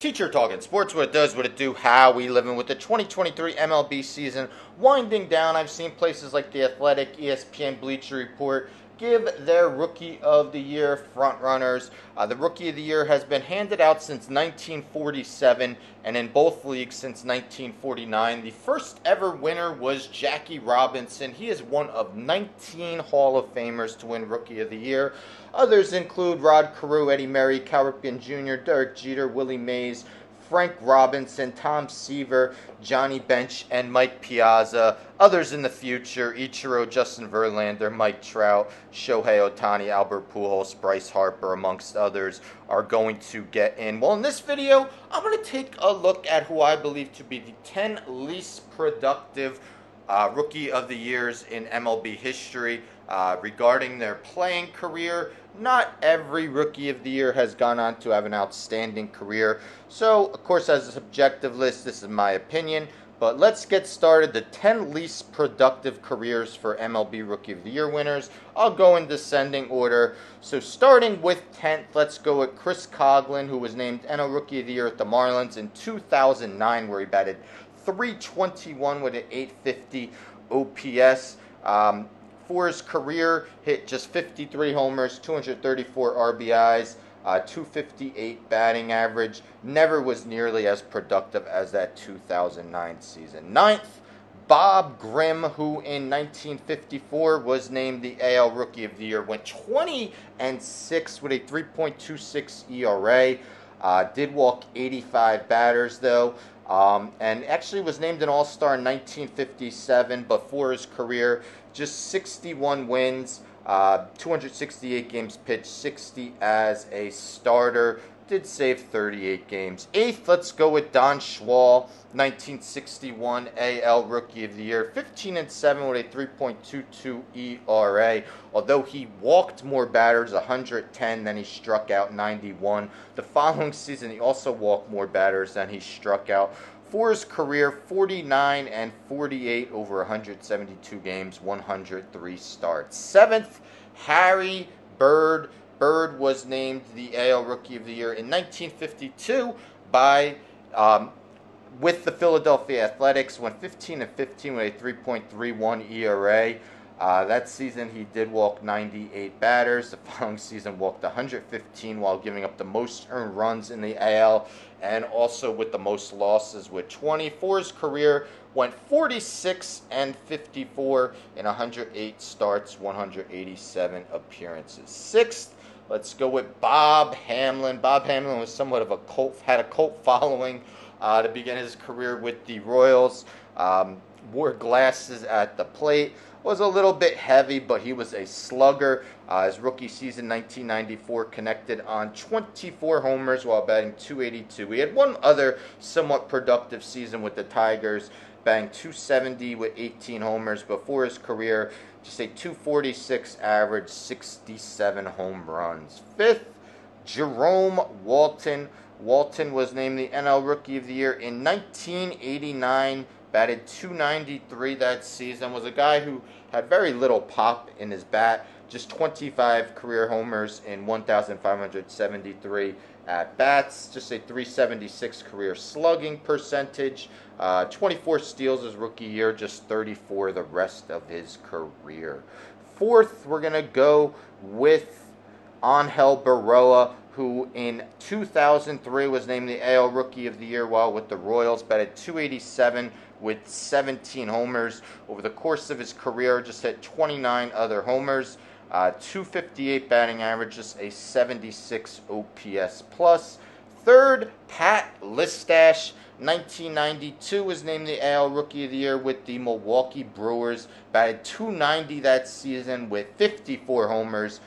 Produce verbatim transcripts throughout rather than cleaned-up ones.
Teacher Talking Sports, what it does, what it do, how we living with the twenty twenty-three M L B season winding down. I've seen places like The Athletic, E S P N, Bleacher Report give their Rookie of the Year frontrunners. Uh, the Rookie of the Year has been handed out since nineteen forty-seven and in both leagues since nineteen forty-nine. The first ever winner was Jackie Robinson. He is one of nineteen Hall of Famers to win Rookie of the Year. Others include Rod Carew, Eddie Murray, Cal Ripken Junior, Derek Jeter, Willie Mays, Frank Robinson, Tom Seaver, Johnny Bench, and Mike Piazza. Others in the future, Ichiro, Justin Verlander, Mike Trout, Shohei Ohtani, Albert Pujols, Bryce Harper, amongst others, are going to get in. Well, in this video, I'm going to take a look at who I believe to be the ten least productive uh, Rookie of the Years in M L B history. Uh, regarding their playing career, not every Rookie of the Year has gone on to have an outstanding career. So, of course, as a subjective list, this is my opinion. But let's get started. The ten least productive careers for M L B Rookie of the Year winners. I'll go in descending order. So starting with tenth, let's go with Chris Coghlan, who was named N L Rookie of the Year at the Marlins in two thousand nine, where he batted three twenty-one with an eight fifty O P S. Um, For his career, hit just fifty-three homers, two thirty-four R B Is, uh, two fifty-eight batting average. Never was nearly as productive as that two thousand nine season. Ninth, Bob Grimm, who in nineteen fifty-four was named the A L Rookie of the Year, went twenty and six with a three point two six E R A. Uh, did walk eighty-five batters, though, um, and actually was named an All-Star in nineteen fifty-seven, but for his career, just sixty-one wins, uh, two sixty-eight games pitched, sixty as a starter, did save thirty-eight games. Eighth, let's go with Don Schwall, nineteen sixty-one A L Rookie of the Year, fifteen and seven with a three point two two E R A. Although he walked more batters, one hundred ten, than he struck out, ninety-one. The following season, he also walked more batters than he struck out. For his career, forty-nine and forty-eight over one hundred seventy-two games, one hundred three starts. Seventh, Harry Byrd. Byrd was named the A L Rookie of the Year in nineteen fifty-two by um, with the Philadelphia Athletics. Went fifteen and fifteen with a three point three one E R A. Uh, that season he did walk ninety-eight batters. The following season walked one hundred fifteen while giving up the most earned runs in the A L and also with the most losses with twenty. For his career, went forty-six and fifty-four in one hundred eight starts, one hundred eighty-seven appearances. Sixth, let's go with Bob Hamelin. Bob Hamelin was somewhat of a cult, had a cult following uh, to begin his career with the Royals. Um, wore glasses at the plate. Was a little bit heavy, but he was a slugger. Uh, his rookie season, nineteen ninety-four, connected on twenty-four homers while batting two eighty-two. He had one other somewhat productive season with the Tigers, batting two seventy with eighteen homers. Before his career, just a two forty-six average, sixty-seven home runs. Fifth, Jerome Walton. Walton was named the N L Rookie of the Year in nineteen eighty-nine. Batted two ninety-three that season, was a guy who had very little pop in his bat, just twenty-five career homers in one thousand five hundred seventy-three at-bats, just a three seventy-six career slugging percentage, uh, twenty-four steals his rookie year, just thirty-four the rest of his career. Fourth, we're going to go with Angel Berroa, who in two thousand three was named the A L Rookie of the Year while with the Royals, batted two eighty-seven with seventeen homers. Over the course of his career, just hit twenty-nine other homers, uh, two fifty-eight batting average, just a seventy-six O P S plus. Third, Pat Listach, nineteen ninety-two, was named the A L Rookie of the Year with the Milwaukee Brewers, batted two ninety that season with fifty-four homers.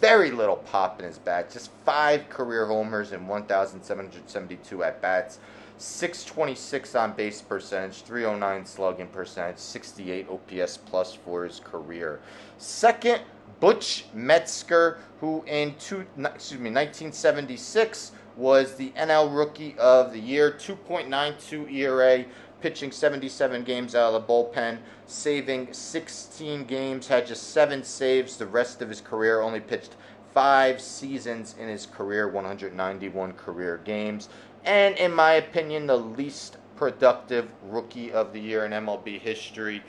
Very little pop in his bat, just five career homers in one thousand seven hundred seventy-two at-bats, six twenty-six on-base percentage, three oh nine slugging percentage, sixty-eight O P S plus for his career. Second, Butch Metzger, who in two, excuse me, nineteen seventy-six was the N L Rookie of the Year, two point nine two E R A, pitching seventy-seven games out of the bullpen, saving sixteen games, had just seven saves the rest of his career, only pitched five seasons in his career, one hundred ninety-one career games, and, in my opinion, the least productive rookie of the year in M L B history,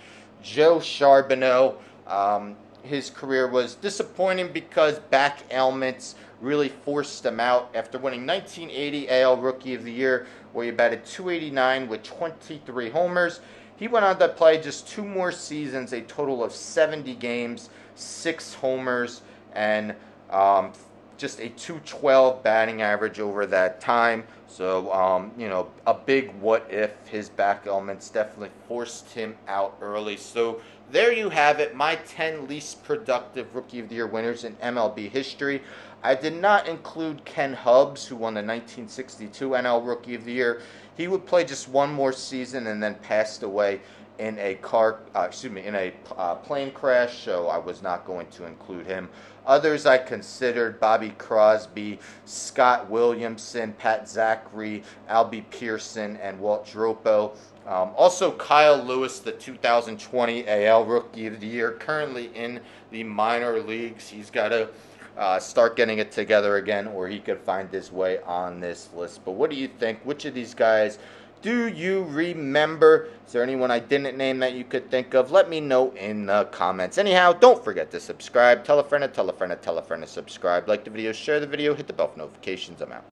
Joe Charbonneau. Um, his career was disappointing because back ailments really forced him out after winning nineteen eighty A L Rookie of the Year, where he batted two eighty-nine with twenty-three homers. He went on to play just two more seasons, a total of seventy games, six homers, and um, just a two twelve batting average over that time. So, um, you know, a big what if. His back elements definitely forced him out early. So there you have it, my ten least productive Rookie of the Year winners in M L B history. I did not include Ken Hubbs, who won the nineteen sixty-two N L Rookie of the Year. He would play just one more season and then passed away in a car, uh, excuse me, in a uh, plane crash, so I was not going to include him. Others I considered: Bobby Crosby, Scott Williamson, Pat Zachary, Albie Pearson, and Walt Dropo. Um, also Kyle Lewis, the two thousand twenty A L Rookie of the Year, currently in the minor leagues. He's got to uh, start getting it together again, or he could find his way on this list. But what do you think? Which of these guys do you remember? Is there anyone I didn't name that you could think of? Let me know in the comments. Anyhow, don't forget to subscribe. Tell a friend to tell a friend to tell a friend to subscribe. Like the video, share the video, hit the bell for notifications. I'm out.